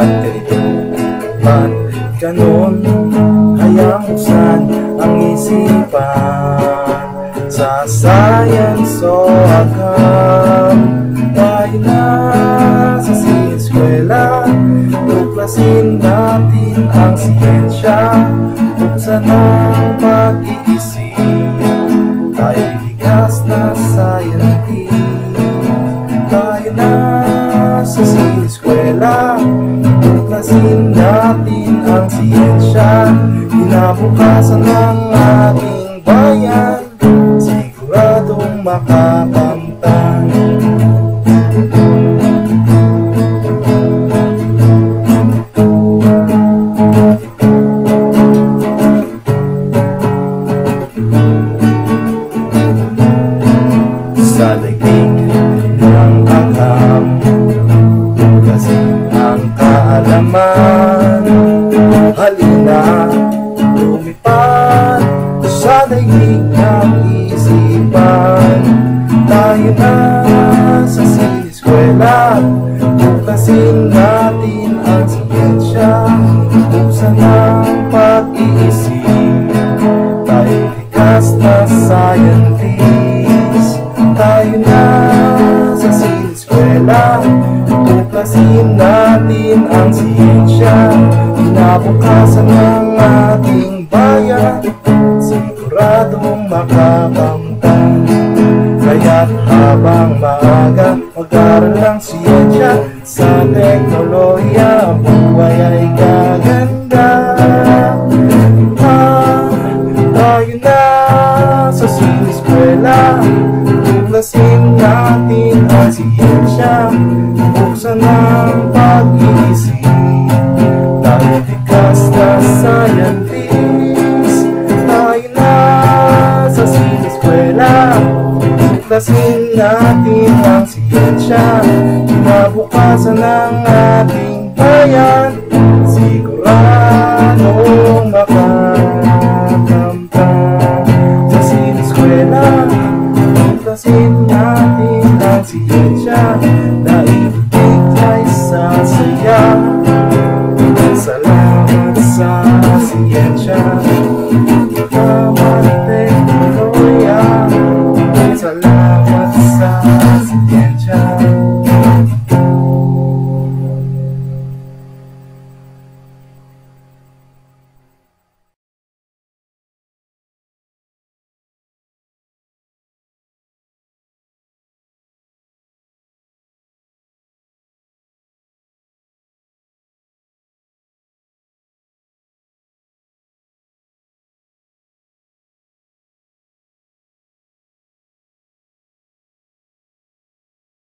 Ba't ganun? Hayang buksan ang isipan. Sa science o account, tayo na sa Sineskwela. Tuklasin natin ang siyensya. Buksan ang pag-iisip. Tayo'y likas na scientist. Tayo na sa Sineskwela. Tuklasin natin ang siyensya. Kinabukasan ng ating bayan. Siguradong makapantang. Sa daigdig ng agham, tuklasin ang kaalaman. Halina, lumipad sa daigdig ng isipan. Tayo na sa Sineskwela. Tuklasin natin ang siyensya. Buksan ang pag-iisip. Tayo'y likas na scientist. Tayo na sa Sineskwela. Tuklasin natin ang siyensya. Kinabukasan ng ating bayan. Siguradong makabangtan. Kaya't habang maaga, mag-aral ng siyensya. Sa teknolohiya, ang buhay ay gaganda. Tayo na sa Sineskwela. Tuklasin natin ang siyensya. Buksan ang pag-iisip. Tayo'y likas na scientist. Tayo na sa Sineskwela. Tuklasin natin ang siyensya. Kinabukasan ng ating bayan.